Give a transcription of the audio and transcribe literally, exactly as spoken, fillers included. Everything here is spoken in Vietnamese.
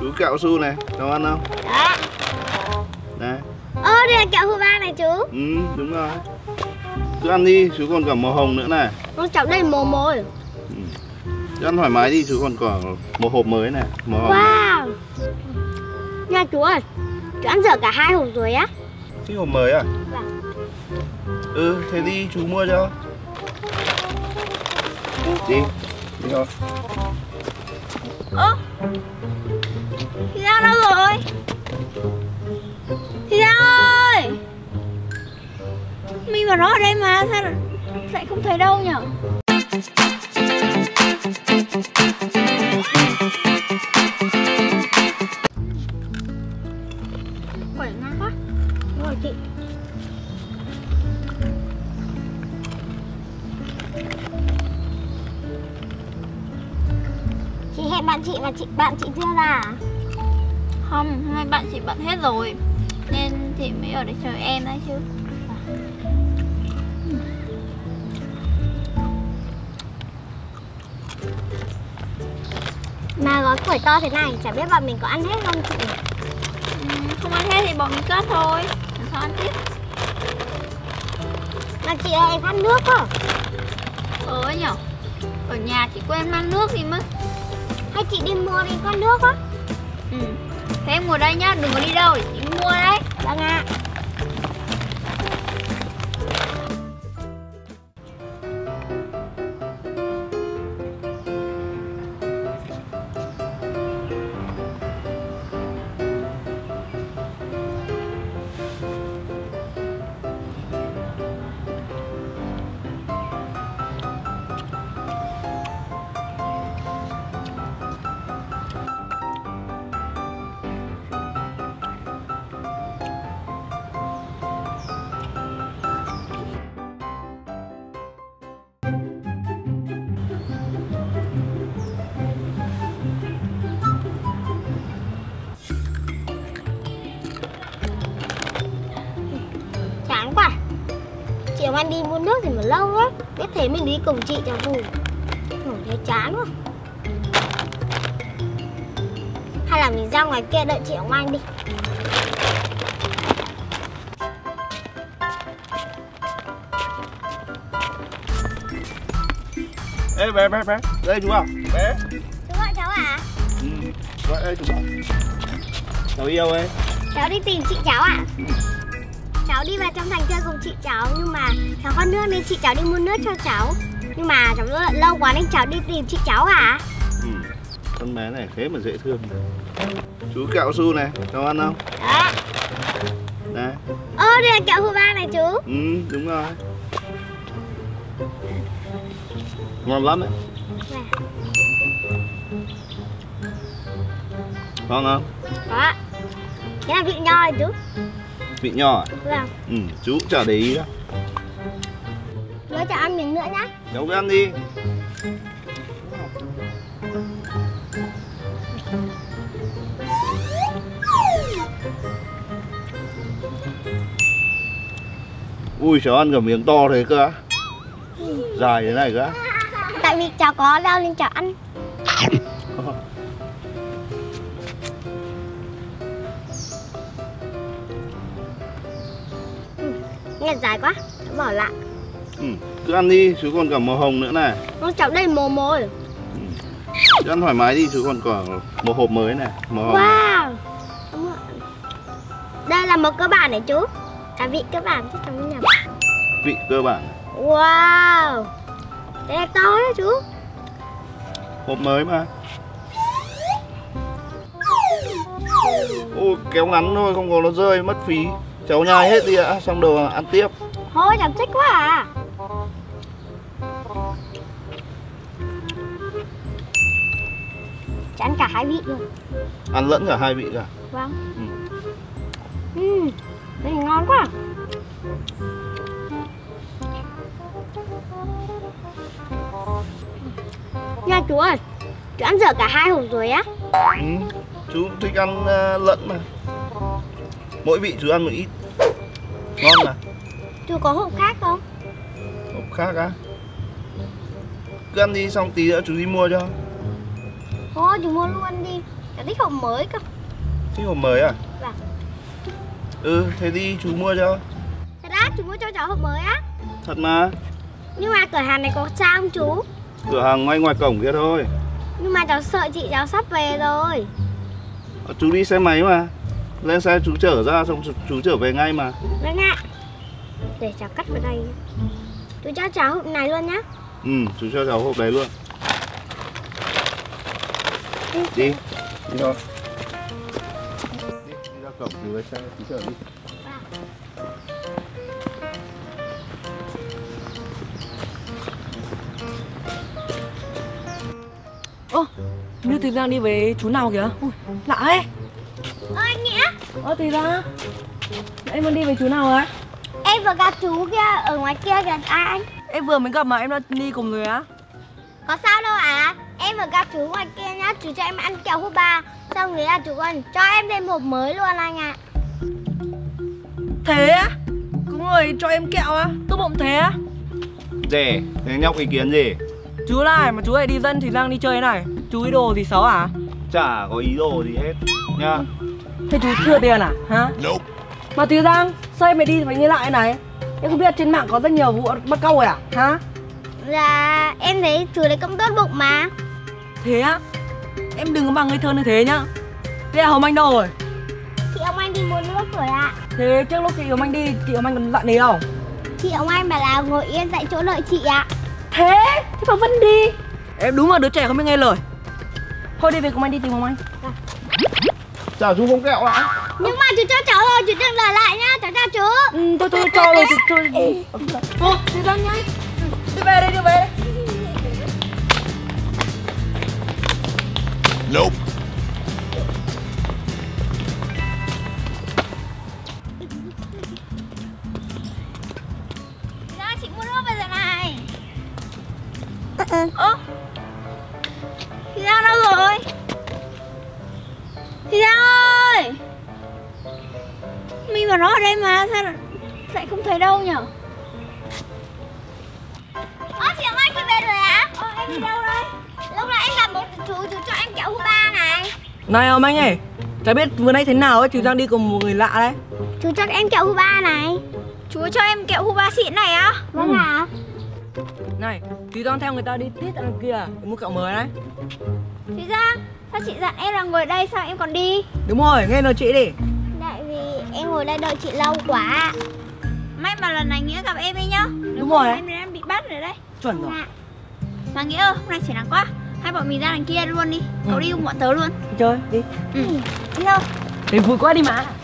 Chú cạo su này, cho ăn không? Dạ. Đây. Ơ, đây là kẹo Hubba này chú. Ừ, đúng rồi. Chú ăn đi, chú còn cả màu hồng nữa này. Con chọc đây màu mồi. Ừ. Chú ăn thoải mái đi, chú còn cả một hộp mới này, màu hồng. Wow. Nha chú ơi, chú ăn dở cả hai hộp rồi á. Cái hộp mới à? Vâng. Ừ, thế đi, chú mua cho. Đi, đi thôi. Ơ, Thì Giang đâu rồi? Thì Giang ơi, mình và nó ở đây mà sao lại không thấy đâu nhở? Quẩy ngon quá. Đúng rồi chị. Chị hẹn bạn chị mà chị bạn chị chưa ra? Không, hôm nay bạn chị bận hết rồi nên chị mới ở đây chờ em đấy chứ. Mà gói củi to thế này chả biết bọn mình có ăn hết không chị? Ừ, không ăn hết thì bọn mình cất thôi, làm sao ăn tiếp. Mà chị ơi, em ăn nước không? Ôi nhở, ở nhà chị quên mang nước gì mất. Hay chị đi mua đi con nước á. Ừ. Thế em ngồi đây nhá, đừng có đi đâu, để chị mua đấy. Vâng ạ. Anh đi mua nước thì mà lâu á, biết thế mình đi cùng chị cho vui. Ngồi thấy chán quá. Hay là mình ra ngoài kia đợi chị Hồng Anh đi. Ê bé bé bé, đây chú à, bé. Chú gọi cháu à? Ừ, gọi đây chú à. Cháu yêu ấy. Cháu đi tìm chị cháu ạ. À? Cháu đi vào trong thành chơi cùng chị cháu nhưng mà cháu có nước nên chị cháu đi mua nước cho cháu. Nhưng mà cháu lâu quá nên cháu đi tìm chị cháu hả? Ừ, con bé này thế mà dễ thương. Chú kẹo su này, cháu ăn không? Dạ. Đây. Ơ, đây là kẹo Hubba này chú. Ừ, đúng rồi. Ngon lắm đấy. Dạ. Ngon không? Có. Thế là vị nho này chú. Vị nho à? Vâng. Ừ, chú cũng chả để ý đó. Chú cho ăn miếng nữa nhá. Cháu cứ ăn đi. Ui, cháu ăn cả miếng to thế cơ. Dài thế này cơ. Tại vì cháu có đau nên cháu ăn. Nghe dài quá, cháu bỏ lại. Ừ, cứ ăn đi, chú còn cả màu hồng nữa này. Con cháu đây màu mồi. Ừ. Chú ăn thoải mái đi, chú còn cả một hộp mới này, màu hồng. Wow. Này. Đây là một cơ bản này chú. À, vị cơ bản chứ cháu nhầm. Vị cơ bản. Wow. Đây là to đấy chú. Hộp mới mà. Ôi, kéo ngắn thôi, không có nó rơi mất phí. Cháu nhai hết đi ạ, à, xong đồ ăn tiếp. Thôi cháu thích quá à. Cháu ăn cả hai vị rồi. Ăn lẫn cả hai vị cả. Vâng. Ừ. Ừ, đây ngon quá. Nha chú ơi, chú ăn dở cả hai hộp rồi á. Ừ, chú thích ăn lẫn mà. Mỗi vị chú ăn một ít. Ngon mà. Chú có hộp khác không? Hộp khác á? Cứ ăn đi xong tí nữa chú đi mua cho. Thôi chú mua luôn đi. Cháu thích hộp mới cơ. Thích hộp mới à? Vâng. Ừ, thế đi chú mua cho. Thật á, chú mua cho cháu hộp mới á? Thật mà. Nhưng mà cửa hàng này có xa không chú? Cửa hàng ngay ngoài cổng kia thôi. Nhưng mà cháu sợ chị cháu sắp về rồi. À, chú đi xe máy mà. Lên xe chú chở ra xong chú, chú trở về ngay mà. Vâng ạ. Để cháu cắt vào đây nhé. Chú cho cháu hộp này luôn nhá. Ừ, chú cho cháu hộp đấy luôn. Đi, đi thôi. Đi, đi ra cổng chú lấy xe, chú chở đi. Ơ, như Thùy đang đi với chú nào kìa. Ui, lạ ấy. Ơ anh Nghĩa. Ơ Thùy ra. Em muốn đi với chú nào ấy? Em vừa gặp chú kia, ở ngoài kia kìa anh. Em vừa mới gặp mà em đã đi cùng người á? Có sao đâu à. Em vừa gặp chú ngoài kia nhá, chú cho em ăn kẹo Hubba. Xong rồi là chú còn cho em thêm hộp mới luôn anh ạ. Thế á? Có người cho em kẹo á? Tôi bỗng thế á? Dè, thế nhóc ý kiến gì? Chú này mà chú lại đi dân thì đang đi chơi thế này. Chú ý đồ gì xấu à? Chả có ý đồ gì hết nha. Thế chú chưa tiền à? Hả? Nope. Mà Thùy Giang, sao em mày đi phải như lại này? Em không biết trên mạng có rất nhiều vụ bắt cóc rồi à? Hả? Là em thấy chú đấy cũng tốt bụng mà. Thế á? Em đừng có bằng người thơ như thế nhá. Thế là Hồng Anh đâu rồi? Chị Hồng Anh đi mua nước rồi ạ. Thế trước lúc chị Hồng Anh đi, chị Hồng Anh còn dặn gì không? Chị Hồng Anh bảo là ngồi yên tại chỗ đợi chị ạ. Thế? Thế mà vẫn đi. Em đúng là đứa trẻ không biết nghe lời. Thôi đi về cùng anh đi tìm Hồng Anh. À. Chào chú không kẹo ạ. Nhưng mà chú cho cháu rồi, chú đừng đòi lại nhá, cháu chào chú. Ừ, thôi thôi cho rồi, chú thôi. Đi ra nhanh. Đi về đây, đi về đây. Nope. Ra chị mua nước bây giờ này. Ơ, Thùy Giang đâu rồi? Thùy Giang ơi, mình và nó ở đây mà sao lại không thấy đâu nhở? Ơ chị Hồng Anh chị về rồi ạ? Ơ em đi đâu đây? Lúc nãy em gặp một chú, chú cho em kẹo Hubba này. Này Hồng Anh ơi, chả biết vừa nãy thế nào ấy, chú đang đi cùng một người lạ đấy. Chú cho em kẹo Hubba này. Chú cho em kẹo Hubba xịn này á? Vâng ạ. Ừ. Này, chú đang theo người ta đi tít ở kia, mua kẹo mới đấy. Thùy Giang, sao chị dặn em là ngồi đây sao em còn đi? Đúng rồi, nghe lời chị đi. Tại vì em ngồi đây đợi chị lâu quá. May mà lần này Nghĩa gặp em đi nhá. Đúng, Đúng rồi. Em đang bị bắt rồi đấy. Chuẩn rồi. Mà Nghĩa ơi, hôm nay trời nắng quá. Hai bọn mình ra đằng kia luôn đi. Cậu ừ. đi cùng bọn tớ luôn. Chơi, đi. Ừ. Đi đâu? Để vui quá đi mà.